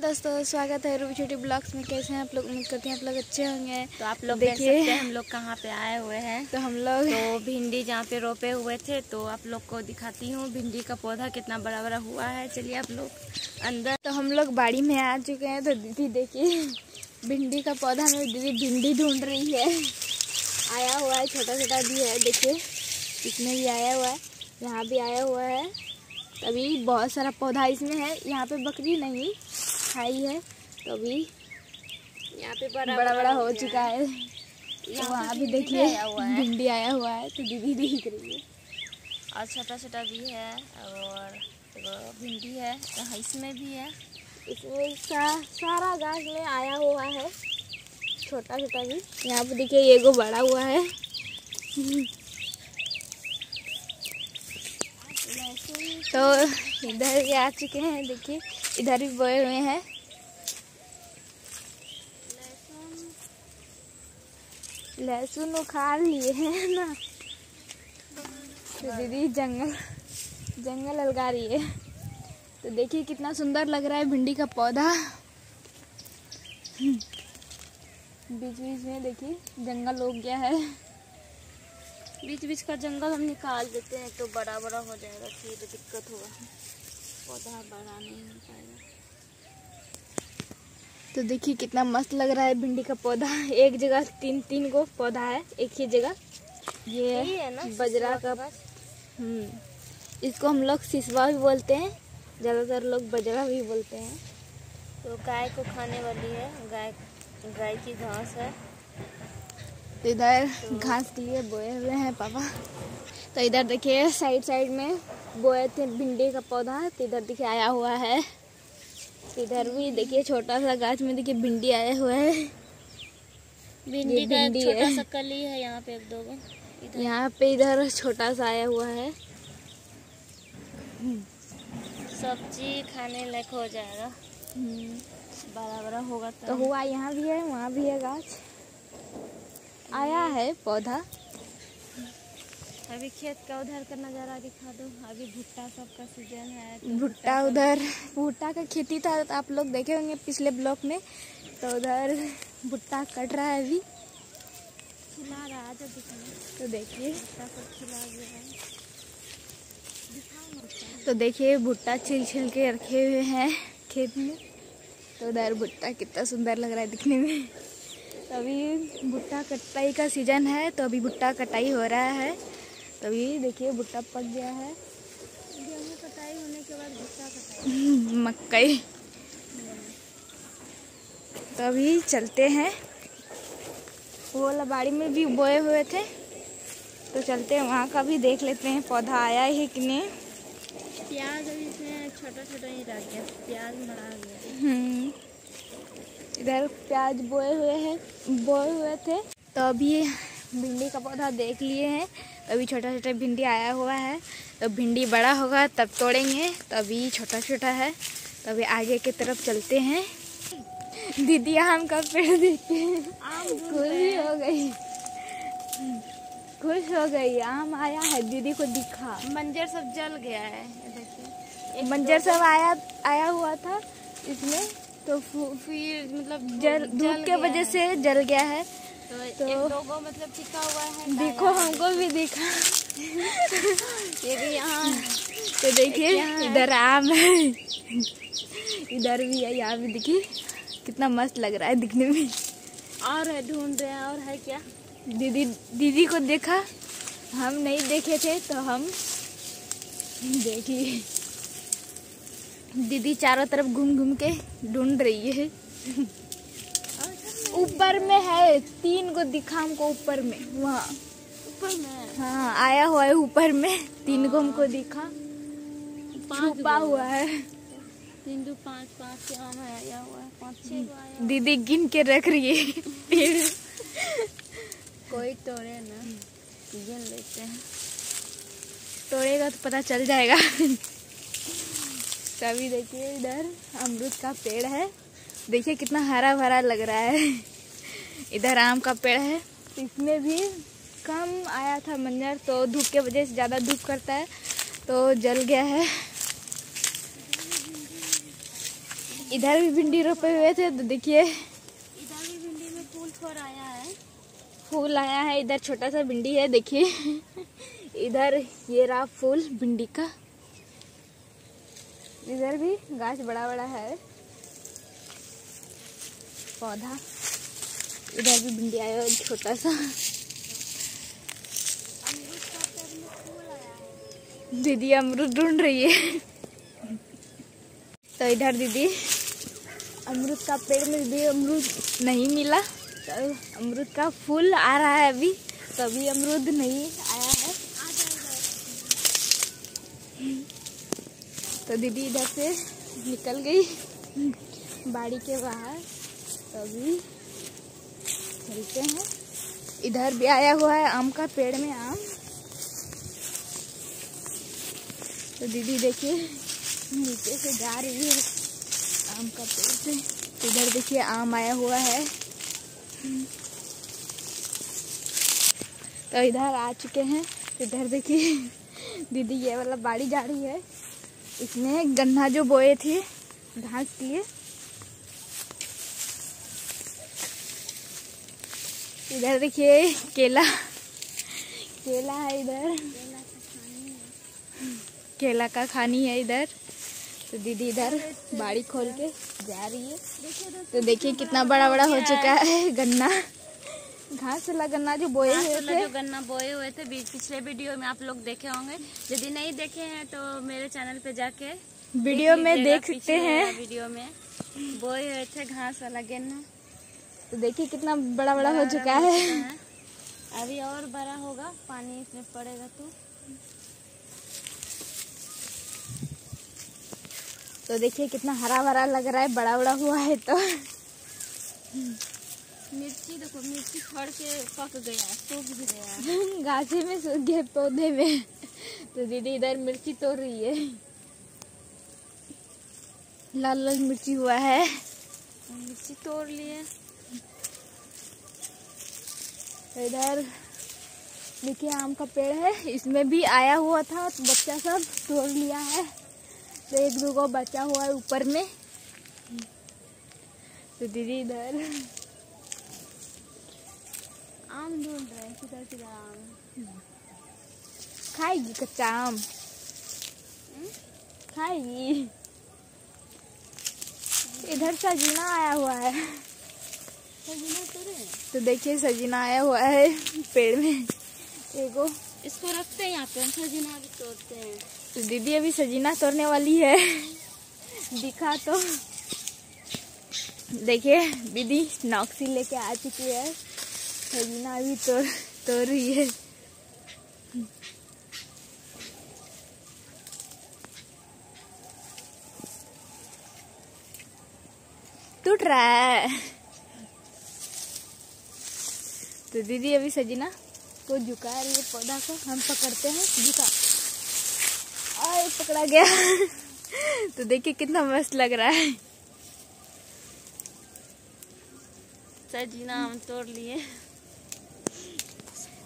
दोस्तों स्वागत है रूबी छोटी ब्लॉग्स में। कैसे हैं आप लोग? उम्मीद करते हैं आप लोग अच्छे होंगे। तो आप लोग देखिए हम लोग कहाँ पे आए हुए हैं। तो हम लोग तो भिंडी जहाँ पे रोपे हुए थे तो आप लोग को दिखाती हूँ भिंडी का पौधा कितना बड़ा बड़ा हुआ है। चलिए आप लोग अंदर। तो हम लोग बाड़ी में आ चुके हैं। तो दीदी देखिए भिंडी का पौधा में दीदी भिंडी ढूंढ रही है। आया हुआ है, छोटा छोटा भी है, देखिए इसमें भी आया हुआ है, यहाँ भी आया हुआ है। अभी बहुत सारा पौधा इसमें है। यहाँ पे बकरी नहीं खाई है तो अभी यहाँ पे बड़ा बड़ा हो चुका है। वहाँ भी देखिए भिंडी आया हुआ है। तो दीदी देख रही है और छोटा छोटा भी है और भिंडी है यहाँ, इसमें भी है, इसमें सारा गाछ में आया हुआ है, छोटा छोटा भी। यहाँ पे देखिए ये गो बड़ा हुआ है। तो इधर भी आ चुके हैं, देखिए इधर भी बोए हुए हैं। लहसुन उखाड़ लिए हैं ना। तो दीदी जंगल लगा रही है। तो देखिए कितना सुंदर लग रहा है भिंडी का पौधा। बीच बीच में देखिए जंगल हो गया है। बीच बीच का जंगल हम निकाल देते हैं तो बड़ा बड़ा हो जाएगा, फिर दिक्कत होगा, पौधा बड़ा नहीं हो पाएगा। तो देखिए कितना मस्त लग रहा है भिंडी का पौधा। एक जगह तीन तीन गो पौधा है एक ही जगह। ये है ना बजरा का। इसको हम लोग सिसवा भी बोलते हैं, ज़्यादातर लोग बजरा भी बोलते हैं। तो गाय को खाने वाली है, गाय की घास है। तो इधर घास लिए बोए हुए हैं पापा। तो इधर देखिए साइड में बोए थे भिंडी का पौधा। तो इधर देखिए आया हुआ है। इधर भी देखिए छोटा सा गाछ में देखिए भिंडी आया हुआ है। भिंडी का एक छोटा सा कली है यहाँ पे, एक दो यहाँ पे इधर छोटा सा आया हुआ है। सब्जी खाने लायक हो जाएगा, बड़ा बड़ा होगा। तो हुआ यहाँ भी है, वहाँ भी है, गाछ आया है पौधा। अभी खेत का उधर का नज़ारा दिखा दो। अभी भुट्टा सबका सीजन है तो भुट्टा उधर भुट्टा का खेती था, तो आप लोग देखे होंगे पिछले ब्लॉक में। तो उधर भुट्टा कट रहा है, अभी खिला रहा है। तो देखिए भुट्टा छिल के रखे हुए हैं खेत में। तो उधर भुट्टा कितना सुंदर लग रहा है दिखने में। तो अभी भुट्टा कटाई का सीजन है, तो अभी भुट्टा कटाई हो रहा है। तो अभी देखिए भुट्टा पक गया है। गेहूँ कटाई होने के बाद भुट्टा कटाई मकई। तो अभी चलते हैं, वो लबाड़ी में भी बोए हुए थे तो चलते हैं वहाँ का भी देख लेते हैं पौधा आया है कि नहीं। प्याज अभी इसमें छोटा छोटा ही रह गया, प्याज मरा गया। इधर प्याज बोए हुए थे। तो अभी भिंडी का पौधा देख लिए हैं। अभी छोटा छोटा भिंडी आया हुआ है। तो भिंडी बड़ा होगा तब तोड़ेंगे, तो अभी छोटा छोटा है। तो अभी आगे की तरफ चलते हैं। दीदी आम का पेड़ देखते हैं, खुश हो गई। आम आया है, दीदी को दिखा। मंजर सब जल गया है, देखिए मंजर सब आया हुआ था इसमें, तो फिर मतलब धूप के वजह से जल गया है। तो लोगों मतलब टिका हुआ है, देखो हमको भी दिखा। ये भी यहाँ। तो देखिए इधर आम है, इधर भी है, यहाँ भी देखिए कितना मस्त लग रहा है दिखने में। और है, ढूंढ रहे हैं और है क्या। दीदी को देखा, हम नहीं देखे थे तो हम देखिए दीदी चारों तरफ घूम घूम के ढूंढ रही है। ऊपर में है, तीन को दिखा हमको ऊपर में, वहाँ ऊपर में। हाँ आया हुआ है ऊपर में, तीन को हमको दिखा, छुपा हुआ है। तीन दो पाँच के आम आया हुआ है, 5-6। दीदी गिन के रख रही है पेड़। कोई तोड़े ना, गिन लेते हैं, तोड़ेगा तो पता चल जाएगा। तभी देखिए इधर अमरूद का पेड़ है, देखिए कितना हरा भरा लग रहा है। इधर आम का पेड़ है, इसमें भी कम आया था मंजर, तो धूप के वजह से ज़्यादा धूप करता है तो जल गया है। इधर भी भिंडी रोपे हुए थे तो देखिए इधर भी भिंडी में फूल थोड़ा आया है, फूल आया है। इधर छोटा सा भिंडी है, देखिए इधर ये रहा फूल भिंडी का। इधर भी गाछ बड़ा बड़ा है पौधा। इधर भी भिंडी आया है छोटा सा। दीदी अमरूद ढूंढ रही है। तो इधर दीदी अमरूद का पेड़ में भी अमरूद नहीं मिला, तो अमरूद का फूल आ रहा है अभी, तो अभी अमरूद नहीं आया है। तो दीदी इधर से निकल गई बाड़ी के बाहर, तो अभी चलते हैं। इधर भी आया हुआ है आम का पेड़ में आम। तो दीदी देखिए नीचे से जा रही है आम का पेड़ से। इधर देखिए आम आया हुआ है। तो इधर आ चुके हैं। इधर देखिए दीदी ये वाला बाड़ी जा रही है, इसमें गन्ना जो बोए थे घास लिए। इधर देखिए केला, केला है इधर, केला का खानी है इधर। तो दीदी इधर बाड़ी खोल के जा रही है। तो देखिए कितना बड़ा बड़ा हो चुका है गन्ना, घास वाला गन्ना जो बोए हुए थे। जो गन्ना बोए हुए थे पिछले वीडियो में आप लोग देखे होंगे, यदि नहीं देखे हैं तो मेरे चैनल पे जाके वीडियो में देख सकते हैं। वीडियो में बोए हुए थे घास वाला गन्ना। तो देखिए कितना बड़ा बड़ा हो चुका है, अभी और बड़ा होगा पानी इसमें पड़ेगा तो। तो देखिए कितना हरा भरा लग रहा है, बड़ा बड़ा हुआ है। तो मिर्ची देखो, मिर्ची फड़ के पक गया, सूख गया गाछी में, सूख गए पौधे में। तो दीदी इधर मिर्ची तोड़ रही है, लाल लाल मिर्ची हुआ है, मिर्ची तोड़ लिए। इधर देखिए आम का पेड़ है, इसमें भी आया हुआ था तो बच्चा सब तोड़ लिया है। तो एक दो को बचा हुआ है ऊपर में। तो दीदी इधर आम ढूंढ रहे हैं, किधर किधर आम खाएगी, कच्चा आम खाएगी। इधर सजीना आया हुआ है, तो देखिए सजीना आया हुआ है पेड़ में। देखो इसको रखते हैं यहाँ पे, सजीना भी तोड़ते हैं। तो दीदी अभी सजीना तोड़ने वाली है, दिखा तो। देखिए दीदी नॉक्सी लेके आ चुकी है, सजीना भी तोड़ रही है। टूट रहा है। तो दीदी अभी सजीना को झुका रही है, पौधा को हम पकड़ते हैं, झुका और पकड़ा गया। तो देखिए कितना मस्त लग रहा है। सजीना हम तोड़ लिए,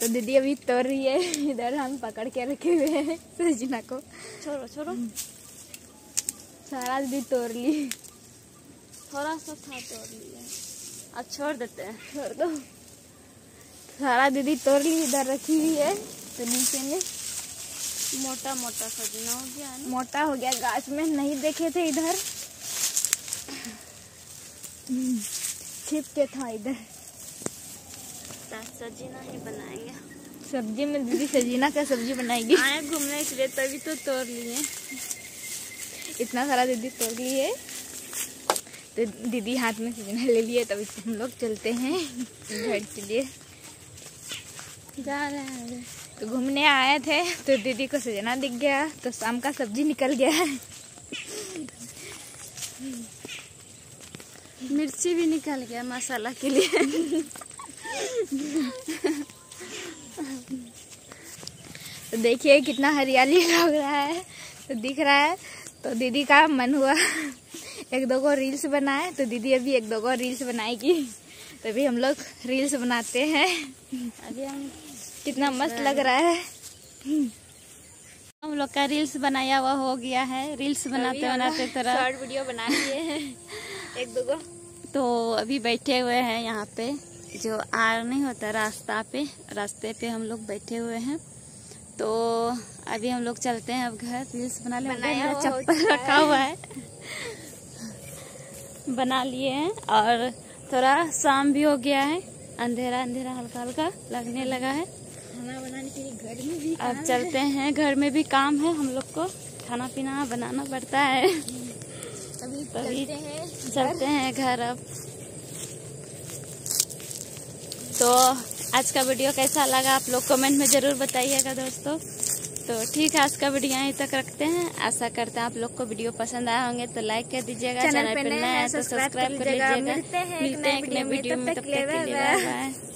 तो दीदी अभी तोड़ रही है। इधर हम पकड़ के रखे हुए हैं सजीना को, छोड़ो छोड़ो, सारा दीदी तोड़ ली, थोड़ा सा था तोड़ लिए, अब छोड़ देते हैं, छोड़ दो। सारा दीदी तोड़ ली, इधर रखी हुई है। तो नीचे में मोटा मोटा सजना हो गया है, मोटा हो गया, गाछ में नहीं देखे थे, इधर छिप के था। इधर सजीना ही बनाएंगे सब्जी में, दीदी सजीना का सब्जी बनाएगी। आए घूमने के लिए तभी तो तोड़ लिए, इतना सारा दीदी तोड़ ली है। तो दीदी हाथ में सजना ले लिए, तभी हम लोग चलते हैं घर के लिए, जा रहे हैं। तो घूमने आए थे तो दीदी को सजना दिख गया, तो शाम का सब्जी निकल गया, मिर्ची भी निकल गया मसाला के लिए। तो देखिए कितना हरियाली लग रहा है, तो दिख रहा है। तो दीदी का मन हुआ एक दो को रील्स बनाए, तो दीदी अभी एक दो को रील्स बनाएगी, तभी हम लोग रील्स बनाते हैं। अभी हम कितना मस्त लग रहा है। हम लोग का रील्स बनाया हुआ हो गया है। रील्स बनाते बनाते थोड़ा शॉर्ट वीडियो बना लिए हैं एक दो गो। तो अभी बैठे हुए हैं यहाँ पे, जो आर नहीं होता रास्ते पे हम लोग बैठे हुए हैं। तो अभी हम लोग चलते हैं अब घर। रील्स बना लिया, चप्पल रखा हुआ है बना लिए हैं। और थोड़ा शाम भी हो गया है, अंधेरा अंधेरा हल्का हल्का लगने लगा है। खाना बनाने के लिए घर में भी अब चलते हैं, घर में भी काम है हम लोग को, खाना पीना बनाना पड़ता है। अभी चलते हैं घर अब। तो आज का वीडियो कैसा लगा आप लोग कमेंट में जरूर बताइएगा दोस्तों। तो ठीक है, आज का वीडियो यहीं तक रखते हैं। आशा करते हैं आप लोग को वीडियो पसंद आए होंगे, तो लाइक कर दीजिएगा, चैनल पर नए हैं तो सब्सक्राइब कर लीजिएगा। मिलते हैं एक नए वीडियो में, तब तक के लिए बाय बाय।